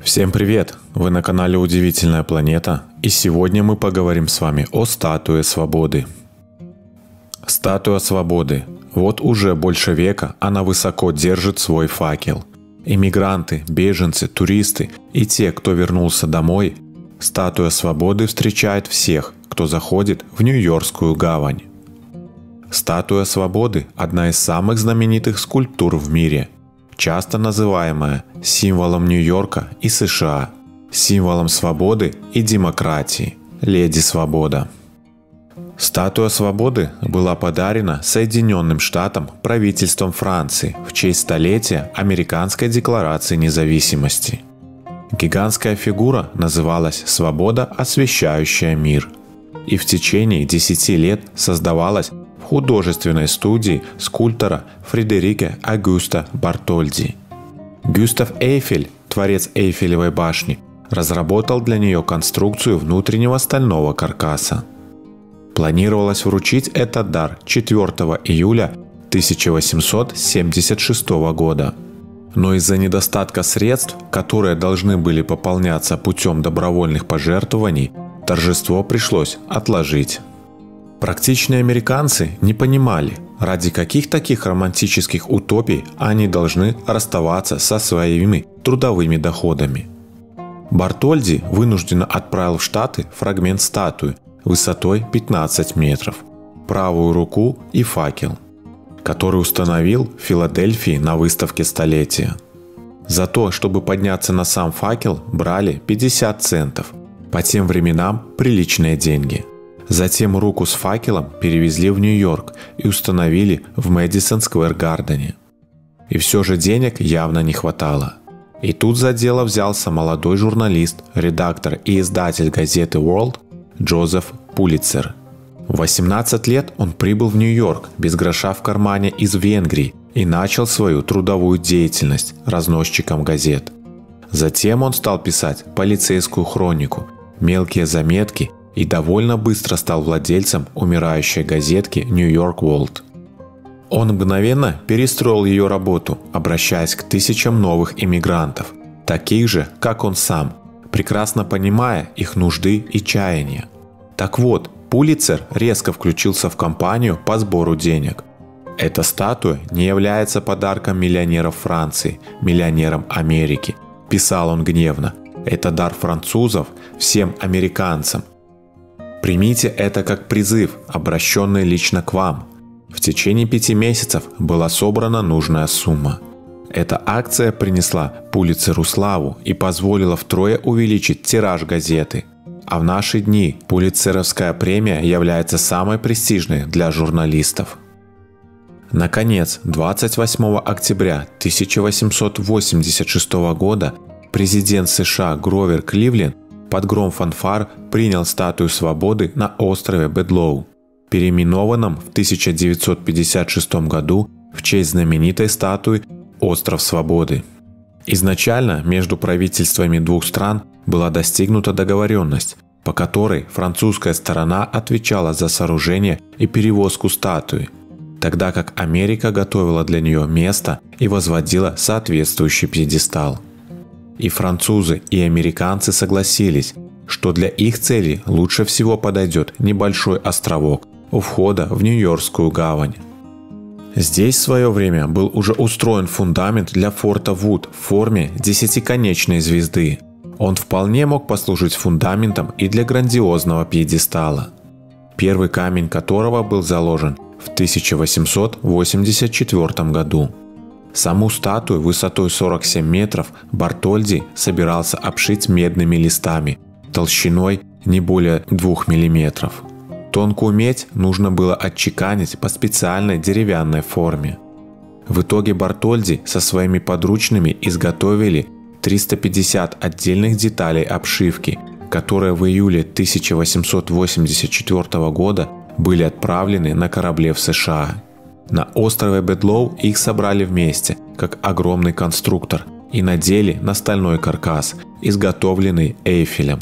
Всем привет! Вы на канале Удивительная Планета, и сегодня мы поговорим с вами о Статуе Свободы. Статуя Свободы. Вот уже больше века она высоко держит свой факел. Иммигранты, беженцы, туристы и те, кто вернулся домой, Статуя Свободы встречает всех, кто заходит в Нью-Йоркскую гавань. Статуя Свободы – одна из самых знаменитых скульптур в мире, часто называемая символом Нью-Йорка и США, символом свободы и демократии, Леди Свобода. Статуя Свободы была подарена Соединенным Штатам правительством Франции в честь столетия Американской декларации независимости. Гигантская фигура называлась «Свобода, освещающая мир», и в течение 10 лет создавалась в художественной студии скульптора Фредерика Августа Бартольди. Гюстав Эйфель, творец Эйфелевой башни, разработал для нее конструкцию внутреннего стального каркаса. Планировалось вручить этот дар 4 июля 1876 года. Но из-за недостатка средств, которые должны были пополняться путем добровольных пожертвований, торжество пришлось отложить. Практичные американцы не понимали, ради каких таких романтических утопий они должны расставаться со своими трудовыми доходами. Бартольди вынужденно отправил в Штаты фрагмент статуи высотой 15 метров, правую руку и факел, который установил в Филадельфии на выставке столетия. За то, чтобы подняться на сам факел, брали 50 центов, по тем временам приличные деньги. Затем руку с факелом перевезли в Нью-Йорк и установили в Мэдисон-сквер-гардене. И все же денег явно не хватало. И тут за дело взялся молодой журналист, редактор и издатель газеты World Джозеф Пулицер. В 18 лет он прибыл в Нью-Йорк без гроша в кармане из Венгрии и начал свою трудовую деятельность разносчиком газет. Затем он стал писать полицейскую хронику, мелкие заметки и довольно быстро стал владельцем умирающей газетки New York World. Он мгновенно перестроил ее работу, обращаясь к тысячам новых иммигрантов, таких же, как он сам, прекрасно понимая их нужды и чаяния. Так вот, Пулицер резко включился в кампанию по сбору денег. Эта статуя не является подарком миллионеров Франции, миллионерам Америки, писал он гневно. Это дар французов всем американцам. Примите это как призыв, обращенный лично к вам. В течение 5 месяцев была собрана нужная сумма. Эта акция принесла Пулицеру славу и позволила втрое увеличить тираж газеты. А в наши дни Пулицеровская премия является самой престижной для журналистов. Наконец, 28 октября 1886 года президент США Гровер Кливленд под гром фанфар принял Статую Свободы на острове Бедлоу, переименованном в 1956 году в честь знаменитой статуи «Остров Свободы». Изначально между правительствами двух стран была достигнута договоренность, по которой французская сторона отвечала за сооружение и перевозку статуи, тогда как Америка готовила для нее место и возводила соответствующий пьедестал. И французы, и американцы согласились, что для их целей лучше всего подойдет небольшой островок у входа в Нью-Йоркскую гавань. Здесь в свое время был уже устроен фундамент для форта Вуд в форме 10-конечной звезды. Он вполне мог послужить фундаментом и для грандиозного пьедестала, первый камень которого был заложен в 1884 году. Саму статую высотой 47 метров Бартольди собирался обшить медными листами толщиной не более 2 мм. Тонкую медь нужно было отчеканить по специальной деревянной форме. В итоге Бартольди со своими подручными изготовили 350 отдельных деталей обшивки, которые в июле 1884 года были отправлены на корабле в США. На острове Бедлоу их собрали вместе, как огромный конструктор, и надели на стальной каркас, изготовленный Эйфелем.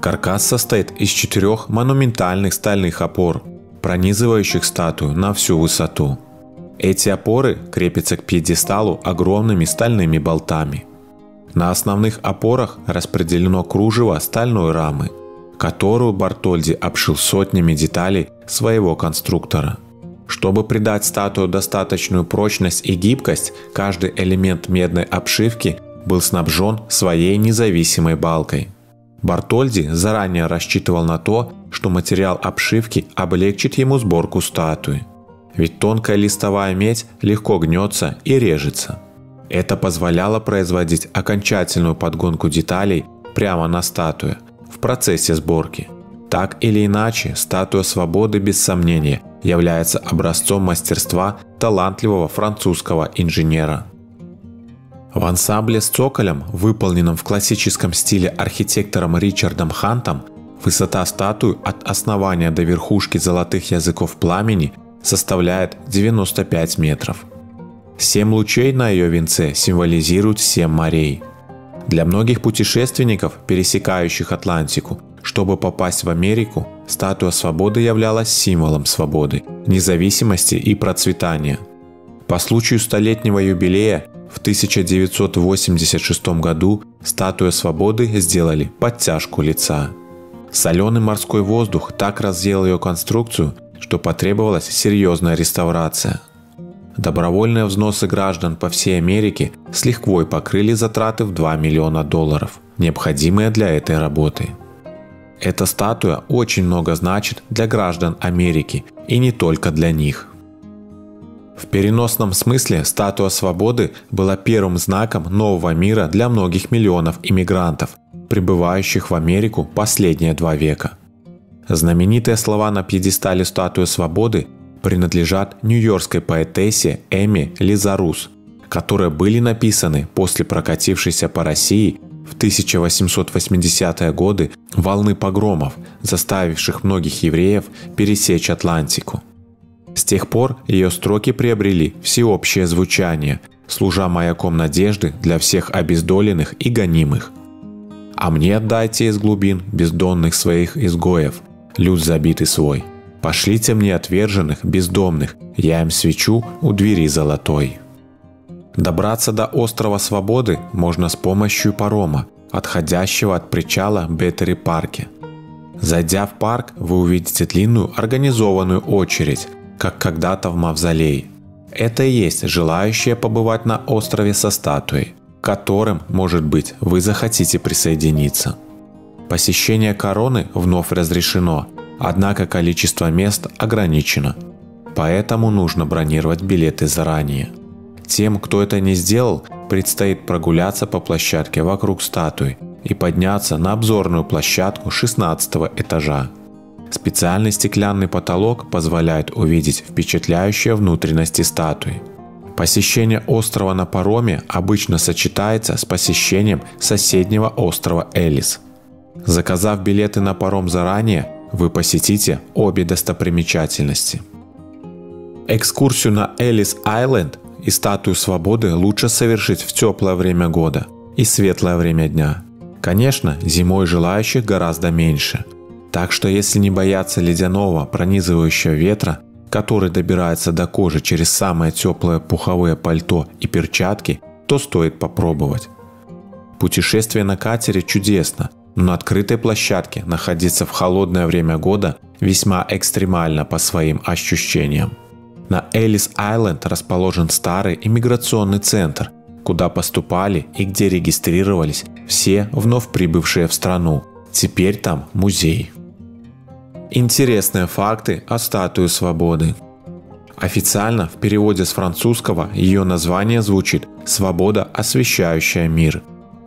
Каркас состоит из 4 монументальных стальных опор, пронизывающих статую на всю высоту. Эти опоры крепятся к пьедесталу огромными стальными болтами. На основных опорах распределено кружево стальной рамы, которую Бартольди обшил сотнями деталей своего конструктора. Чтобы придать статую достаточную прочность и гибкость, каждый элемент медной обшивки был снабжен своей независимой балкой. Бартольди заранее рассчитывал на то, что материал обшивки облегчит ему сборку статуи, ведь тонкая листовая медь легко гнется и режется. Это позволяло производить окончательную подгонку деталей прямо на статуе в процессе сборки. Так или иначе, Статуя Свободы без сомнения является образцом мастерства талантливого французского инженера. В ансамбле с цоколем, выполненном в классическом стиле архитектором Ричардом Хантом, высота статуи от основания до верхушки золотых языков пламени составляет 95 метров. 7 лучей на ее венце символизируют 7 морей. Для многих путешественников, пересекающих Атлантику, чтобы попасть в Америку, Статуя Свободы являлась символом свободы, независимости и процветания. По случаю столетнего юбилея в 1986 году Статуя Свободы сделали подтяжку лица. Соленый морской воздух так разъел ее конструкцию, что потребовалась серьезная реставрация. Добровольные взносы граждан по всей Америке с лихвой покрыли затраты в $2 миллиона, необходимые для этой работы. Эта статуя очень много значит для граждан Америки и не только для них. В переносном смысле Статуя Свободы была первым знаком нового мира для многих миллионов иммигрантов, прибывающих в Америку последние 2 века. Знаменитые слова на пьедестале Статуи Свободы принадлежат нью-йоркской поэтессе Эмме Лазарус, которые были написаны после прокатившейся по России в 1880-е годы волны погромов, заставивших многих евреев пересечь Атлантику. С тех пор ее строки приобрели всеобщее звучание, служа маяком надежды для всех обездоленных и гонимых. «А мне отдайте из глубин бездонных своих изгоев, люд забитый свой. Пошлите мне отверженных, бездомных, я им свечу у двери золотой». Добраться до Острова Свободы можно с помощью парома, отходящего от причала Battery Park. Зайдя в парк, вы увидите длинную организованную очередь, как когда-то в мавзолей. Это и есть желающие побывать на острове со статуей, к которым, может быть, вы захотите присоединиться. Посещение короны вновь разрешено, однако количество мест ограничено, поэтому нужно бронировать билеты заранее. Тем, кто это не сделал, предстоит прогуляться по площадке вокруг статуи и подняться на обзорную площадку 16 этажа. Специальный стеклянный потолок позволяет увидеть впечатляющие внутренности статуи. Посещение острова на пароме обычно сочетается с посещением соседнего острова Эллис. Заказав билеты на паром заранее, вы посетите обе достопримечательности. Экскурсию на Эллис-Айленд и Статую Свободы лучше совершить в теплое время года и светлое время дня. Конечно, зимой желающих гораздо меньше. Так что если не бояться ледяного пронизывающего ветра, который добирается до кожи через самое теплое пуховое пальто и перчатки, то стоит попробовать. Путешествие на катере чудесно, но на открытой площадке находиться в холодное время года весьма экстремально по своим ощущениям. На Эллис-Айленд расположен старый иммиграционный центр, куда поступали и где регистрировались все вновь прибывшие в страну. Теперь там музей. Интересные факты о Статуе Свободы. Официально в переводе с французского ее название звучит «Свобода, освещающая мир».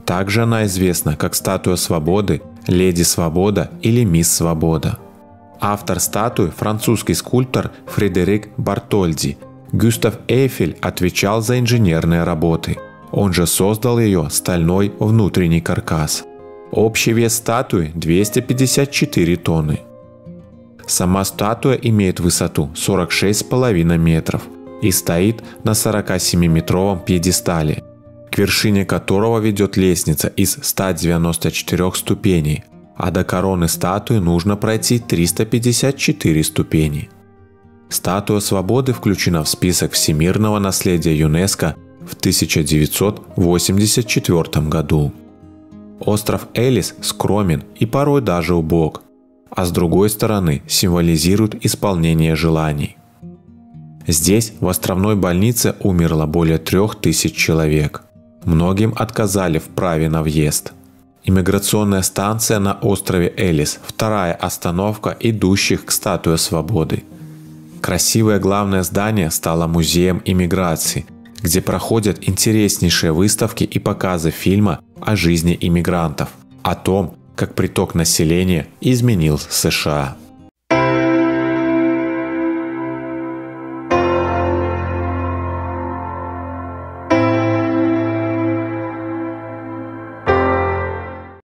Также она известна как Статуя Свободы, Леди Свобода или Мисс Свобода. Автор статуи – французский скульптор Фредерик Бартольди. Гюстав Эйфель отвечал за инженерные работы. Он же создал ее стальной внутренний каркас. Общий вес статуи – 254 тонны. Сама статуя имеет высоту 46,5 метров и стоит на 47-метровом пьедестале, к вершине которого ведет лестница из 194 ступеней, а до короны статуи нужно пройти 354 ступени. Статуя Свободы включена в список всемирного наследия ЮНЕСКО в 1984 году. Остров Эллис скромен и порой даже убог, а с другой стороны символизирует исполнение желаний. Здесь, в островной больнице, умерло более 3000 человек. Многим отказали в праве на въезд. Иммиграционная станция на острове Эллис – вторая остановка идущих к Статуе Свободы. Красивое главное здание стало музеем иммиграции, где проходят интереснейшие выставки и показы фильма о жизни иммигрантов, о том, как приток населения изменил США.